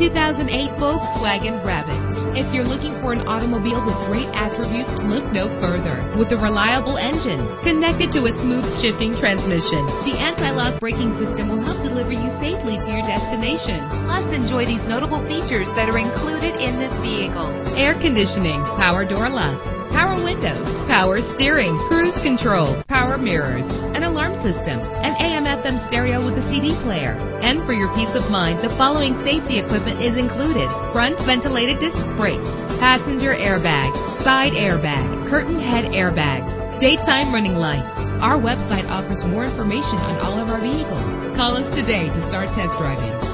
2008 Volkswagen Rabbit. If you're looking for an automobile with great attributes, look no further. With a reliable engine connected to a smooth shifting transmission, the anti-lock braking system will help deliver you safely to your destination. Plus, enjoy these notable features that are included in this vehicle: air conditioning, power door locks, power windows, power steering, cruise control, power mirrors, an alarm system, an AM/FM stereo with a CD player. And for your peace of mind, the following safety equipment is included: front ventilated disc brakes, passenger airbag, side airbag, curtain head airbags, daytime running lights. Our website offers more information on all of our vehicles. Call us today to start test driving.